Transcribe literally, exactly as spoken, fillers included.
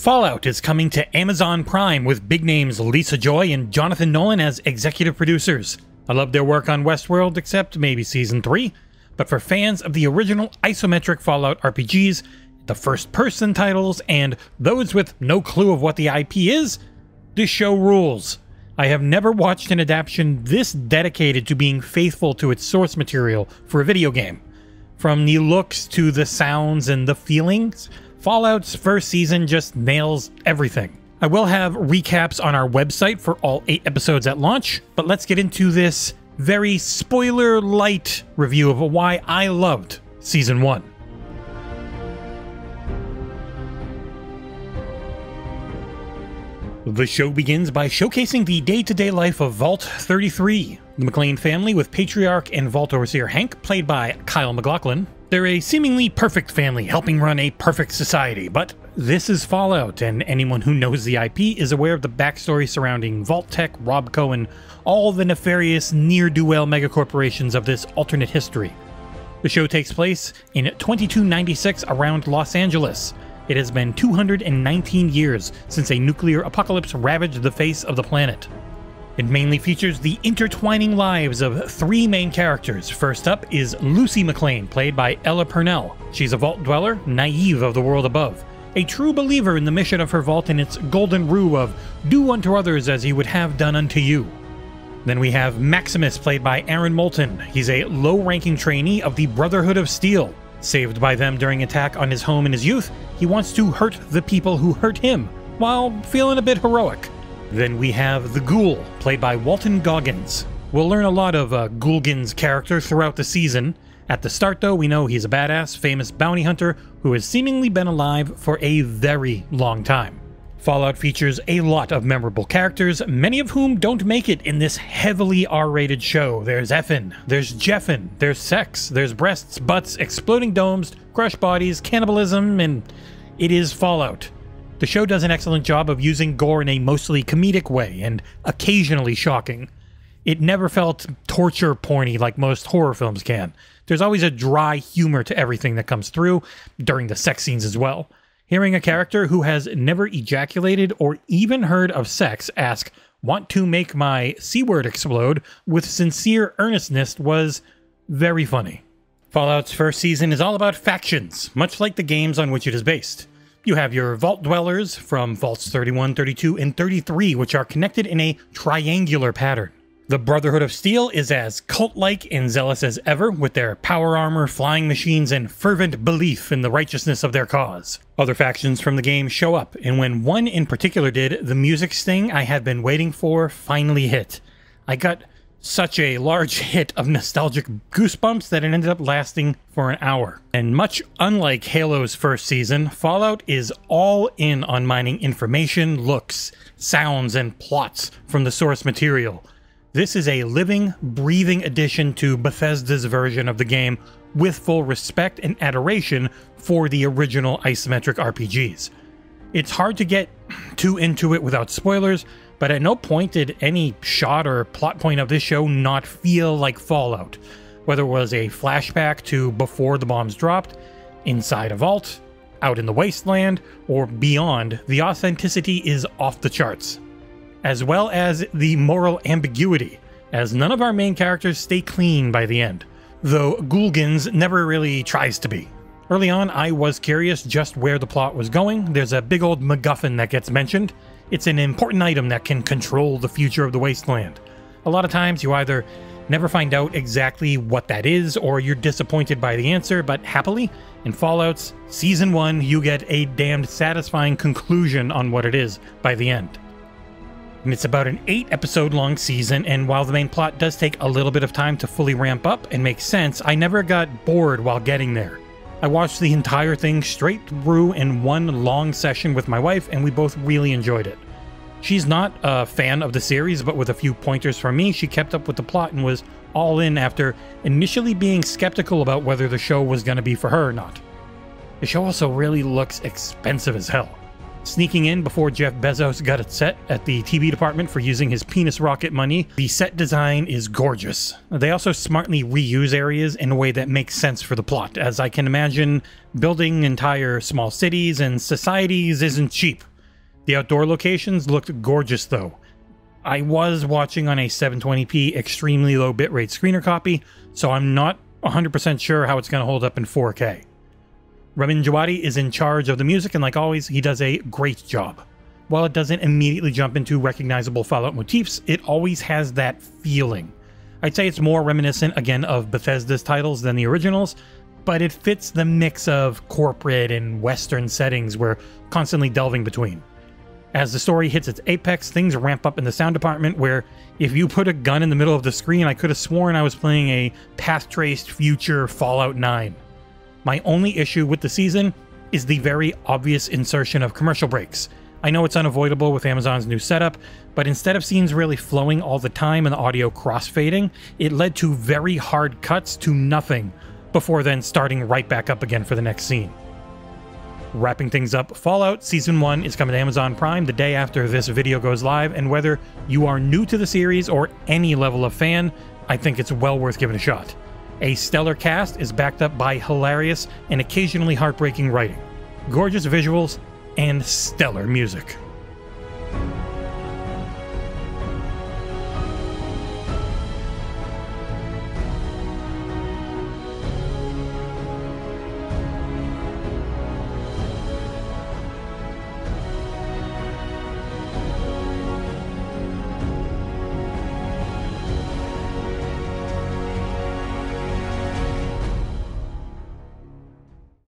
Fallout is coming to Amazon Prime with big names Lisa Joy and Jonathan Nolan as executive producers. I love their work on Westworld, except maybe Season three, but for fans of the original isometric Fallout R P Gs, the first-person titles, and those with no clue of what the I P is, this show rules. I have never watched an adaptation this dedicated to being faithful to its source material for a video game. From the looks to the sounds and the feelings, Fallout's first season just nails everything. I will have recaps on our website for all eight episodes at launch, but let's get into this very spoiler-light review of why I loved Season one. The show begins by showcasing the day-to-day life of Vault thirty-three, the MacLachlan family with Patriarch and Vault Overseer Hank, played by Kyle MacLachlan. They're a seemingly perfect family, helping run a perfect society, but this is Fallout, and anyone who knows the I P is aware of the backstory surrounding Vault-Tec, RobCo, and all the nefarious ne'er-do-well megacorporations of this alternate history. The show takes place in twenty-two ninety-six around Los Angeles. It has been two hundred nineteen years since a nuclear apocalypse ravaged the face of the planet. It mainly features the intertwining lives of three main characters. First up is Lucy MacLachlan, played by Ella Purnell. She's a vault dweller, naive of the world above, a true believer in the mission of her vault and its golden rule of do unto others as you would have done unto you. Then we have Maximus, played by Aaron Moulton. He's a low-ranking trainee of the Brotherhood of Steel. Saved by them during attack on his home in his youth, he wants to hurt the people who hurt him, while feeling a bit heroic. Then we have the Ghoul, played by Walton Goggins. We'll learn a lot of uh, Goulgin's character throughout the season. At the start, though, we know he's a badass, famous bounty hunter who has seemingly been alive for a very long time. Fallout features a lot of memorable characters, many of whom don't make it in this heavily R-rated show. There's effin', there's jeffin', there's sex, there's breasts, butts, exploding domes, crushed bodies, cannibalism, and it is Fallout. The show does an excellent job of using gore in a mostly comedic way, and occasionally shocking. It never felt torture porny like most horror films can. There's always a dry humor to everything that comes through, during the sex scenes as well. Hearing a character who has never ejaculated or even heard of sex ask, "Want to make my C-word explode?" with sincere earnestness was very funny. Fallout's first season is all about factions, much like the games on which it is based. You have your Vault Dwellers from Vaults thirty-one, thirty-two, and thirty-three, which are connected in a triangular pattern. The Brotherhood of Steel is as cult-like and zealous as ever, with their power armor, flying machines, and fervent belief in the righteousness of their cause. Other factions from the game show up, and when one in particular did, the music sting I had been waiting for finally hit. I got such a large hit of nostalgic goosebumps that it ended up lasting for an hour. And much unlike Halo's first season, Fallout is all in on mining information, looks, sounds, and plots from the source material. This is a living, breathing addition to Bethesda's version of the game, with full respect and adoration for the original isometric R P Gs. It's hard to get too into it without spoilers, but at no point did any shot or plot point of this show not feel like Fallout. Whether it was a flashback to before the bombs dropped, inside a vault, out in the wasteland, or beyond, the authenticity is off the charts. As well as the moral ambiguity, as none of our main characters stay clean by the end, though Goulgins never really tries to be. Early on, I was curious just where the plot was going. There's a big old MacGuffin that gets mentioned. It's an important item that can control the future of the wasteland. A lot of times you either never find out exactly what that is, or you're disappointed by the answer, but happily, in Fallout's Season one, you get a damned satisfying conclusion on what it is by the end. And it's about an eight episode long season, and while the main plot does take a little bit of time to fully ramp up and make sense, I never got bored while getting there. I watched the entire thing straight through in one long session with my wife, and we both really enjoyed it. She's not a fan of the series, but with a few pointers from me, she kept up with the plot and was all in after initially being skeptical about whether the show was going to be for her or not. The show also really looks expensive as hell. Sneaking in before Jeff Bezos got it set at the T V department for using his penis rocket money, the set design is gorgeous. They also smartly reuse areas in a way that makes sense for the plot, as I can imagine building entire small cities and societies isn't cheap. The outdoor locations looked gorgeous though. I was watching on a seven twenty p extremely low bitrate screener copy, so I'm not one hundred percent sure how it's going to hold up in four K. Ramin Djawadi is in charge of the music, and like always, he does a great job. While it doesn't immediately jump into recognizable Fallout motifs, it always has that feeling. I'd say it's more reminiscent, again, of Bethesda's titles than the originals, but it fits the mix of corporate and Western settings we're constantly delving between. As the story hits its apex, things ramp up in the sound department, where if you put a gun in the middle of the screen, I could have sworn I was playing a path-traced future Fallout nine. My only issue with the season is the very obvious insertion of commercial breaks. I know it's unavoidable with Amazon's new setup, but instead of scenes really flowing all the time and the audio cross-fading, it led to very hard cuts to nothing, before then starting right back up again for the next scene. Wrapping things up, Fallout Season one is coming to Amazon Prime the day after this video goes live, and whether you are new to the series or any level of fan, I think it's well worth giving a shot. A stellar cast is backed up by hilarious and occasionally heartbreaking writing, gorgeous visuals, and stellar music.